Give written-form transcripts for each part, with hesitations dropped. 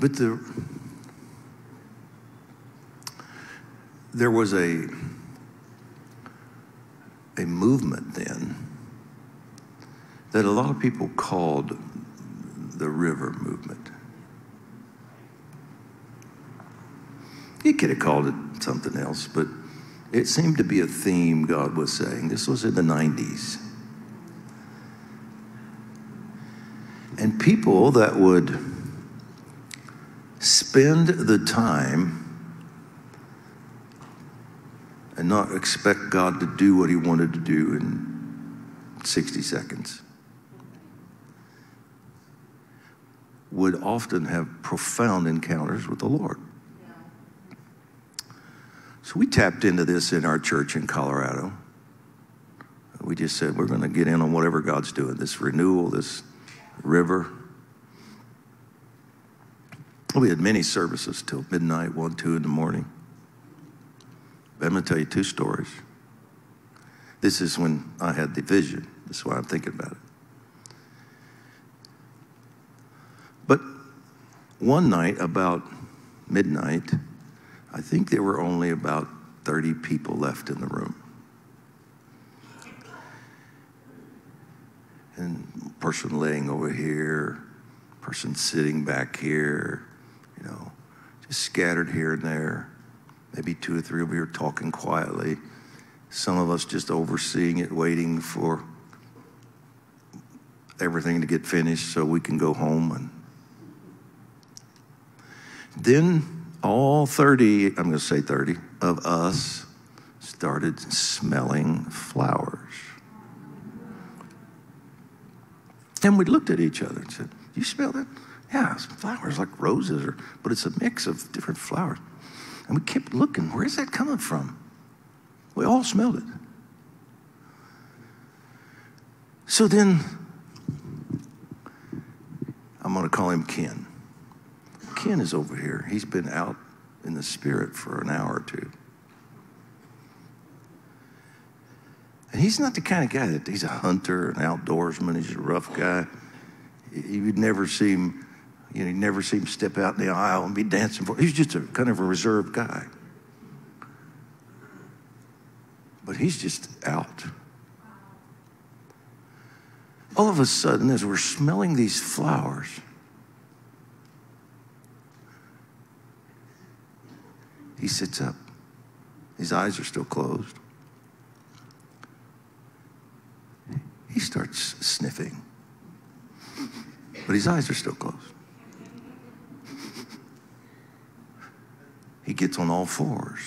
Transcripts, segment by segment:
But there was a movement then that a lot of people called the river movement. You could have called it something else, but it seemed to be a theme God was saying. This was in the 90s. And people that would spend the time and not expect God to do what he wanted to do in 60 seconds would often have profound encounters with the Lord. So we tapped into this in our church in Colorado. We just said, we're going to get in on whatever God's doing, this renewal, this river. We had many services till midnight, 1, 2 in the morning. But I'm going to tell you two stories. This is when I had the vision. That's why I'm thinking about it. But one night, about midnight, I think there were only about 30 people left in the room. And person laying over here, person sitting back here, you know, just scattered here and there. Maybe 2 or 3 over here talking quietly. Some of us just overseeing it, waiting for everything to get finished so we can go home. And then all 30, I'm going to say 30, of us started smelling flowers. And we looked at each other and said, "You smell that?" "Yeah, some flowers like roses, but it's a mix of different flowers." And we kept looking, where's that coming from? We all smelled it. So then, I'm going to call him Ken. Ken is over here. He's been out in the spirit for an hour or two. And he's not the kind of guy that, he's a hunter, an outdoorsman, he's a rough guy. You'd never see him, you know, you'd never see him step out in the aisle and be dancing for, he's just a kind of a reserved guy. But he's just out. All of a sudden, as we're smelling these flowers, he sits up. His eyes are still closed. He starts sniffing, but his eyes are still closed. He gets on all fours,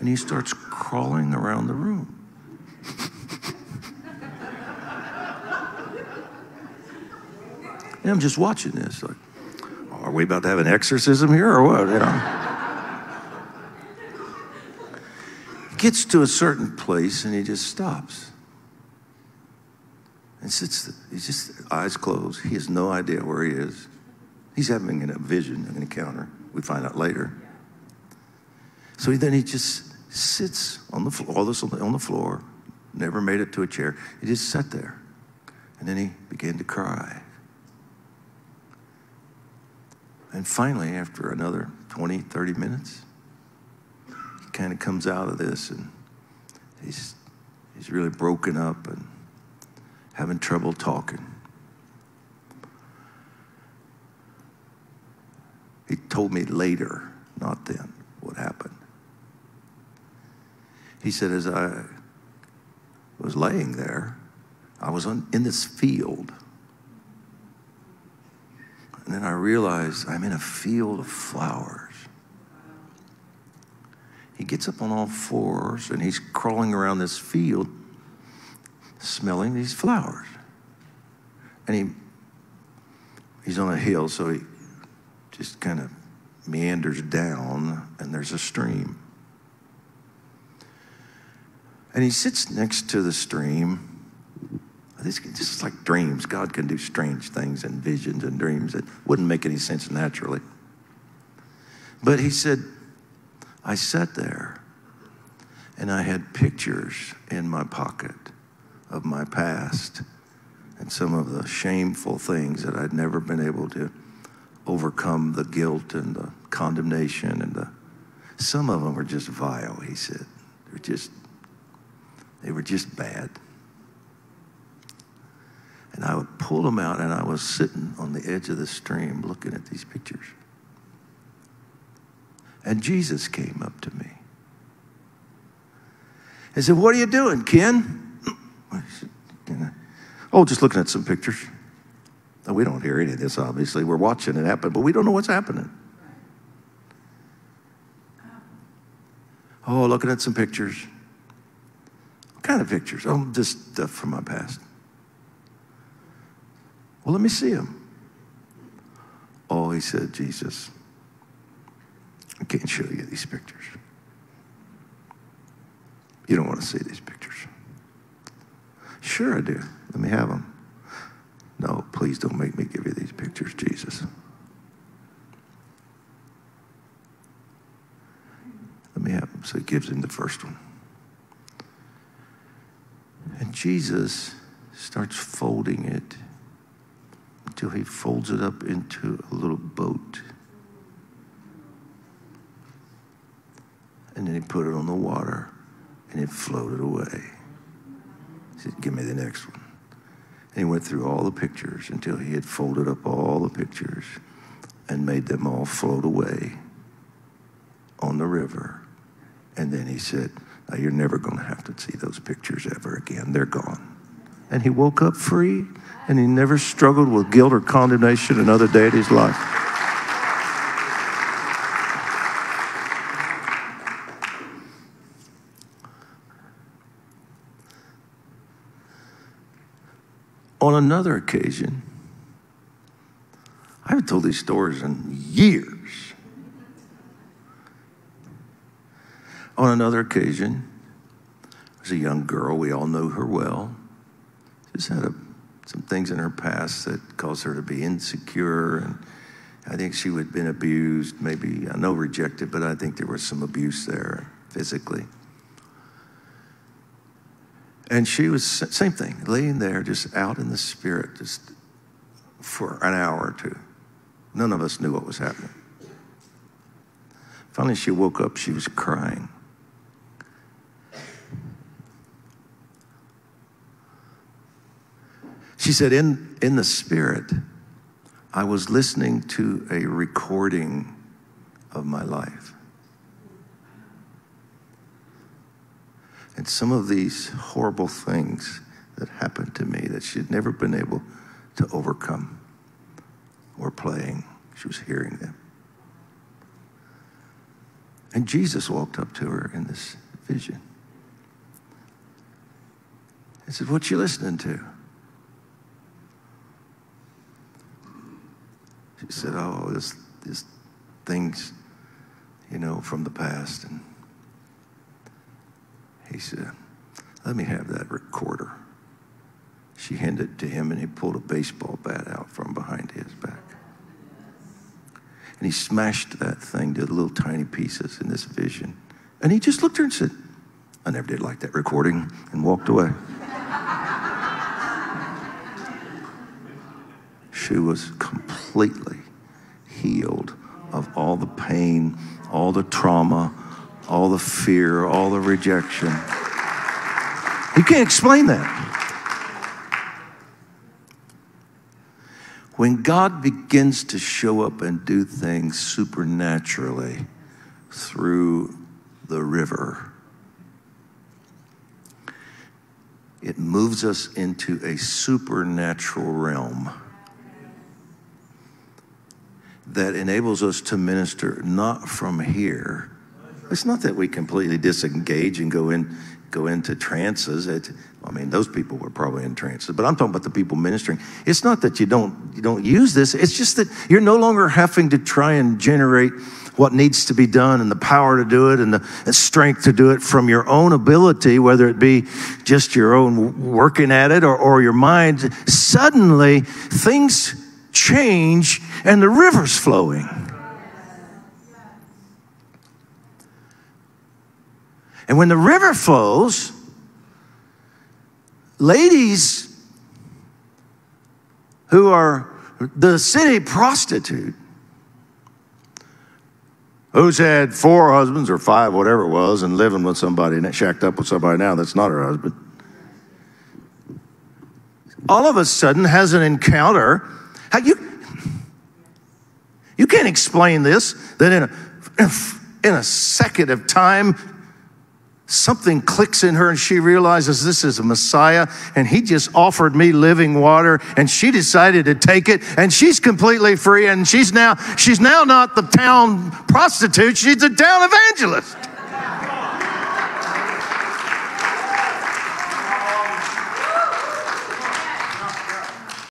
and he starts crawling around the room. And I'm just watching this, like, oh, are we about to have an exorcism here or what? You know? Gets to a certain place and he just stops and sits. He's just eyes closed. He has no idea where he is. He's having a vision, an encounter. We find out later. So then he just sits on the floor. All this on the floor. Never made it to a chair. He just sat there, and then he began to cry. And finally, after another 20, 30 minutes, kind of comes out of this, and he's really broken up and having trouble talking. He told me later, not then, what happened. He said, as I was laying there, I was in this field. And then I realized I'm in a field of flowers. He gets up on all fours, and he's crawling around this field smelling these flowers. And he's on a hill, so he just kind of meanders down, and there's a stream. And he sits next to the stream. This is like dreams. God can do strange things and visions and dreams that wouldn't make any sense naturally. But he said, I sat there, and I had pictures in my pocket of my past and some of the shameful things that I'd never been able to overcome the guilt and the condemnation and the, some of them are just vile, he said. They were just bad. And I would pull them out, and I was sitting on the edge of the stream looking at these pictures. And Jesus came up to me and said, "What are you doing, Ken?" I said, "Oh, just looking at some pictures." Now, we don't hear any of this, obviously. We're watching it happen, but we don't know what's happening. "Oh, looking at some pictures." "What kind of pictures?" "Oh, just stuff from my past." "Well, let me see them." "Oh," he said, "Jesus, I can't show you these pictures. You don't want to see these pictures." "Sure I do. Let me have them." "No, please don't make me give you these pictures, Jesus. Let me have them." So he gives him the first one. And Jesus starts folding it till he folds it up into a little boat. And then he put it on the water, and it floated away. He said, "Give me the next one." And he went through all the pictures until he had folded up all the pictures and made them all float away on the river. And then he said, "Now you're never going to have to see those pictures ever again. They're gone." And he woke up free, and he never struggled with guilt or condemnation another day of his life. On another occasion, I haven't told these stories in years. On another occasion, there was a young girl, we all know her well. Just had some things in her past that caused her to be insecure, and I think she had been abused, maybe, I know rejected, but I think there was some abuse there physically. And she was, same thing, laying there just out in the spirit just for an hour or two. None of us knew what was happening. Finally she woke up, she was crying. She said, in the spirit, I was listening to a recording of my life. And some of these horrible things that happened to me that she'd never been able to overcome were playing. She was hearing them. And Jesus walked up to her in this vision. He said, "What you listening to?" She said, "Oh, this things, you know, from the past." And he said, "Let me have that recorder." She handed it to him, and he pulled a baseball bat out from behind his back. And he smashed that thing to little tiny pieces in this vision. And he just looked at her and said, "I never did like that recording," and walked away. She was completely healed of all the pain, all the trauma, all the fear, all the rejection. You can't explain that. When God begins to show up and do things supernaturally through the river, it moves us into a supernatural realm that enables us to minister not from here. It's not that we completely disengage and go into trances. I mean, those people were probably in trances, but I'm talking about the people ministering. It's not that you don't use this. It's just that you're no longer having to try and generate what needs to be done and the power to do it and the strength to do it from your own ability, whether it be just your own working at it or your mind. Suddenly, things change and the river's flowing. And when the river flows, ladies who are the city prostitute who's had 4 husbands or 5, whatever it was, and living with somebody, shacked up with somebody now that's not her husband, all of a sudden has an encounter. How you can't explain this, that in a second of time, something clicks in her and she realizes this is a Messiah, and he just offered me living water, and she decided to take it, and she's completely free, and she's now not the town prostitute, she's a town evangelist.